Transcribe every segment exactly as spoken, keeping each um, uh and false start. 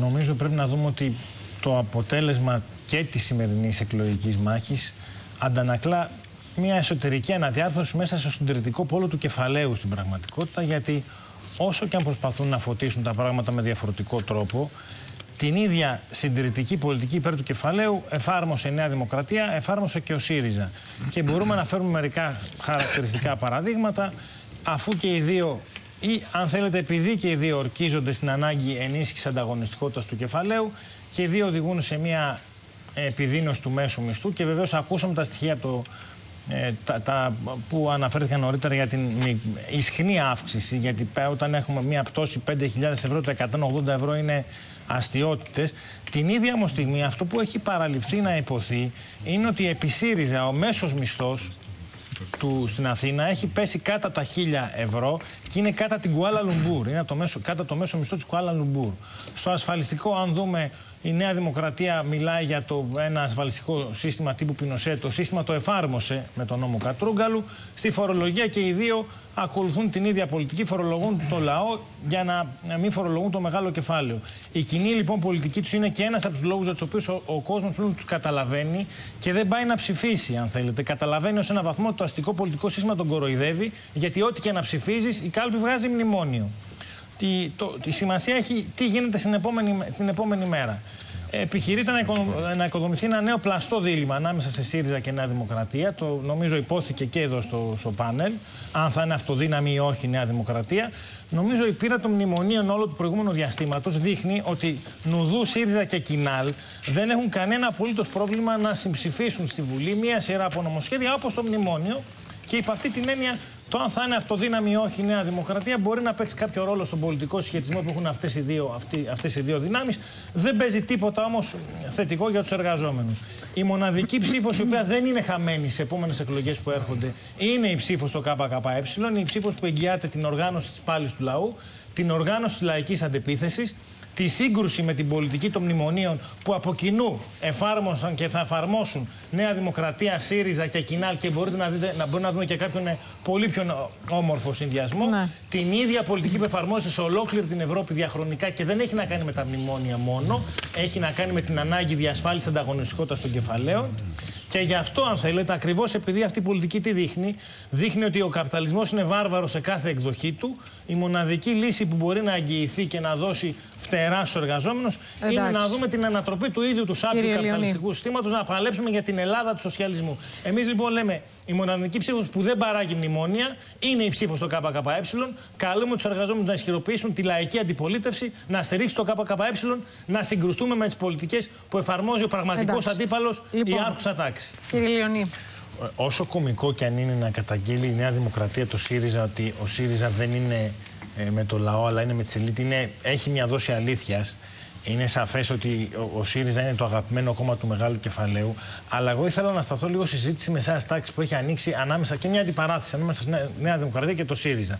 νομίζω πρέπει να δούμε ότι το αποτέλεσμα και της σημερινής εκλογικής μάχης αντανακλά μια εσωτερική αναδιάρθρωση μέσα στο συντηρητικό πόλο του κεφαλαίου στην πραγματικότητα, γιατί όσο και αν προσπαθούν να φωτίσουν τα πράγματα με διαφορετικό τρόπο, την ίδια συντηρητική πολιτική υπέρ του κεφαλαίου εφάρμοσε η Νέα Δημοκρατία, εφάρμοσε και ο ΣΥΡΙΖΑ. Και μπορούμε να φέρουμε μερικά χαρακτηριστικά παραδείγματα, αφού και οι δύο, ή αν θέλετε, επειδή και οι δύο ορκίζονται στην ανάγκη ενίσχυσης ανταγωνιστικότητας του κεφαλαίου, και οι δύο οδηγούν σε μια επιδείνωση του μέσου μισθού. Και βεβαίως ακούσαμε τα στοιχεία το, ε, τα, τα, που αναφέρθηκαν νωρίτερα για την ισχνή αύξηση, γιατί όταν έχουμε μια πτώση πέντε χιλιάδες ευρώ, τα εκατόν ογδόντα ευρώ είναι αστιότητες. Την ίδια όμως στιγμή αυτό που έχει παραληφθεί να υποθεί είναι ότι επί ΣΥΡΙΖΑ ο μέσος μισθός του στην Αθήνα έχει πέσει κάτω τα χίλια ευρώ και είναι κάτω την Κουάλα Λουμπούρ. Είναι το μέσο, κάτω το μέσο μισθό της Κουάλα Λουμπούρ. Στο ασφαλιστικό, αν δούμε, η Νέα Δημοκρατία μιλάει για το, ένα ασφαλιστικό σύστημα τύπου Πινοσέ. Το σύστημα το εφάρμοσε με τον νόμο Κατρούγκαλου. Στη φορολογία και οι δύο ακολουθούν την ίδια πολιτική, φορολογούν το λαό για να μην φορολογούν το μεγάλο κεφάλαιο. Η κοινή λοιπόν πολιτική τους είναι και ένας από τους λόγους για τους οποίους ο, ο κόσμος πλέον τους καταλαβαίνει και δεν πάει να ψηφίσει, αν θέλετε. Καταλαβαίνει ως έναν βαθμό ότι το αστικό πολιτικό σύστημα τον κοροϊδεύει, γιατί ό,τι και να ψηφίζεις, η κάλπη βγάζει μνημόνιο. Τη, το, τη σημασία έχει τι γίνεται στην επόμενη, την επόμενη μέρα. Επιχειρείται να, οικονο, να οικοδομηθεί ένα νέο πλαστό δίλημμα ανάμεσα σε ΣΥΡΙΖΑ και Νέα Δημοκρατία. Το νομίζω υπόθηκε και εδώ στο, στο πάνελ, αν θα είναι αυτοδύναμη ή όχι η Νέα Δημοκρατία. Νομίζω η πείρα των μνημονίων όλο του προηγούμενου διαστήματος δείχνει ότι νουδού ΣΥΡΙΖΑ και ΚΙΝΑΛ δεν έχουν κανένα απολύτως πρόβλημα να συμψηφίσουν στη Βουλή μία σειρά από νομοσχέδια όπως το μνημόνιο. Και υπ' αυτή την έννοια, το αν θα είναι αυτοδύναμη ή όχι η Νέα Δημοκρατία μπορεί να παίξει κάποιο ρόλο στον πολιτικό συσχετισμό που έχουν αυτές οι δύο, αυτοί, αυτές οι δύο δυνάμεις. Δεν παίζει τίποτα όμως θετικό για τους εργαζόμενους. Η μοναδική ψήφος, η οποία δεν είναι χαμένη σε επόμενες εκλογές που έρχονται, είναι η ψήφος στο ΚΚΕ, η ψήφος που εγγυάται την οργάνωση της πάλης του λαού, την οργάνωση της λαϊκής αντεπίθεσης, τη σύγκρουση με την πολιτική των μνημονίων που από κοινού εφάρμοσαν και θα εφαρμόσουν Νέα Δημοκρατία, ΣΥΡΙΖΑ και ΚΙΝΑΛ, και μπορείτε να δείτε, να μπορούμε να δούμε και κάποιον πολύ πιο όμορφο συνδυασμό. Ναι. Την ίδια πολιτική που εφαρμόζεται σε ολόκληρη την Ευρώπη διαχρονικά και δεν έχει να κάνει με τα μνημόνια μόνο, έχει να κάνει με την ανάγκη διασφάλισης ανταγωνιστικότητας των κεφαλαίων. Και γι' αυτό, αν θέλετε, ακριβώς επειδή αυτή η πολιτική τι δείχνει, δείχνει ότι ο καπιταλισμός είναι βάρβαρος σε κάθε εκδοχή του. Η μοναδική λύση που μπορεί να αγγιηθεί και να δώσει φτερά στους εργαζόμενους είναι να δούμε την ανατροπή του ίδιου του σάπιου καπιταλιστικού συστήματος, να παλέψουμε για την Ελλάδα του σοσιαλισμού. Εμείς λοιπόν λέμε, η μοναδική ψήφος που δεν παράγει μνημόνια είναι η ψήφος στο ΚΚΕ. Καλούμε τους εργαζόμενους να ισχυροποιήσουν τη λαϊκή αντιπολίτευση, να στηρίξει το ΚΚΕ, να συγκρουστούμε με τις πολιτικές που εφαρμόζει ο πραγματικός αντίπαλος, λοιπόν, η άρχουσα τάξη. Κύριε Λιονί. Όσο κωμικό και αν είναι να καταγγείλει η Νέα Δημοκρατία το ΣΥΡΙΖΑ ότι ο ΣΥΡΙΖΑ δεν είναι ε, με το λαό αλλά είναι με τις ελίτ, είναι, έχει μια δόση αλήθειας. Είναι σαφές ότι ο, ο ΣΥΡΙΖΑ είναι το αγαπημένο κόμμα του μεγάλου κεφαλαίου. Αλλά εγώ ήθελα να σταθώ λίγο στη συζήτηση μεσαίας τάξης που έχει ανοίξει ανάμεσα και μια αντιπαράθεση ανάμεσα στη Νέα Δημοκρατία και το ΣΥΡΙΖΑ.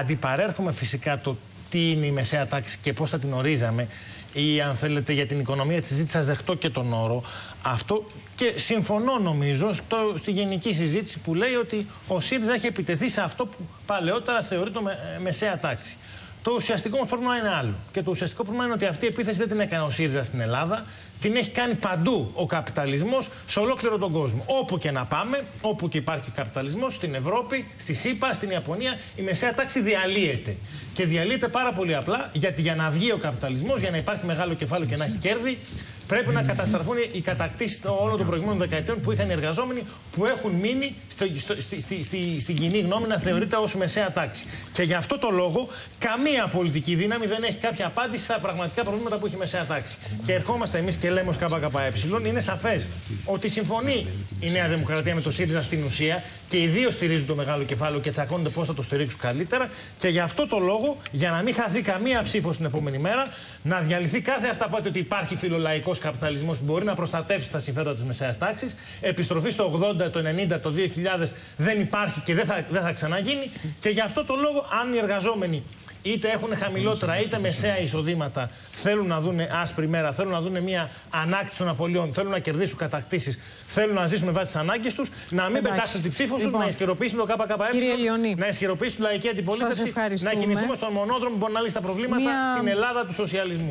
Αντιπαρέρχομαι φυσικά το τι είναι η μεσαία τάξη και πώς θα την ορίζαμε, ή αν θέλετε για την οικονομία της συζήτησης, σας δεχτώ και τον όρο αυτό. Και συμφωνώ νομίζω στο, στη γενική συζήτηση που λέει ότι ο ΣΥΡΙΖΑ έχει επιτεθεί σε αυτό που παλαιότερα θεωρεί το με, μεσαία τάξη. Το ουσιαστικό μας πρόβλημα είναι άλλο. Και το ουσιαστικό πρόβλημα είναι ότι αυτή η επίθεση δεν την έκανε ο ΣΥΡΙΖΑ στην Ελλάδα. Την έχει κάνει παντού ο καπιταλισμός, σε ολόκληρο τον κόσμο. Όπου και να πάμε, όπου και υπάρχει καπιταλισμός, στην Ευρώπη, στη ΣΥΠΑ, στην Ιαπωνία, η μεσαία τάξη διαλύεται. Και διαλύεται πάρα πολύ απλά, γιατί για να βγει ο καπιταλισμός, για να υπάρχει μεγάλο κεφάλαιο και να έχει κέρδη, πρέπει να καταστραφούν οι κατακτήσεις όλων των προηγούμενων δεκαετιών που είχαν οι εργαζόμενοι, που έχουν μείνει στο, στο, στη, στη, στη, στην κοινή γνώμη να θεωρείται ως μεσαία τάξη. Και γι' αυτό το λόγο, καμία πολιτική δύναμη δεν έχει κάποια απάντηση στα πραγματικά προβλήματα που έχει η μεσαία τάξη. Και ερχόμαστε εμείς και λέμε ως ΚΚΕ, είναι σαφές ότι συμφωνεί η Νέα Δημοκρατία με το ΣΥΡΙΖΑ στην ουσία και οι δύο στηρίζουν το μεγάλο κεφάλαιο και τσακώνονται πώς θα το στηρίξουν καλύτερα. Και γι' αυτό το λόγο, για να μην χαθεί καμία ψήφος την επόμενη μέρα, να διαλυθεί κάθε αυταπάτη ότι υπάρχει φιλολαϊκός καπιταλισμός που μπορεί να προστατεύσει τα συμφέροντα της μεσαίας τάξης. Επιστροφή στο ογδόντα, το ενενήντα, το δύο χιλιάδες δεν υπάρχει και δεν θα, δεν θα ξαναγίνει. Και γι' αυτό το λόγο, αν οι εργαζόμενοι είτε έχουν χαμηλότερα είτε μεσαία εισοδήματα, θέλουν να δουν άσπρη μέρα, θέλουν να δουν μια ανάκτηση των απολειών, θέλουν να κερδίσουν κατακτήσεις, θέλουν να ζήσουν με βάση τις ανάγκες τους, να μην πετάσουν την ψήφο τους, λοιπόν, να ισχυροποιήσουν το ΚΚΕ, να ισχυροποιήσουν λαϊκή αντιπολίτευση, να κινηθούμε στον μονόδρομο που μπορεί να λύσει τα προβλήματα, μια... την Ελλάδα του σοσιαλισμού.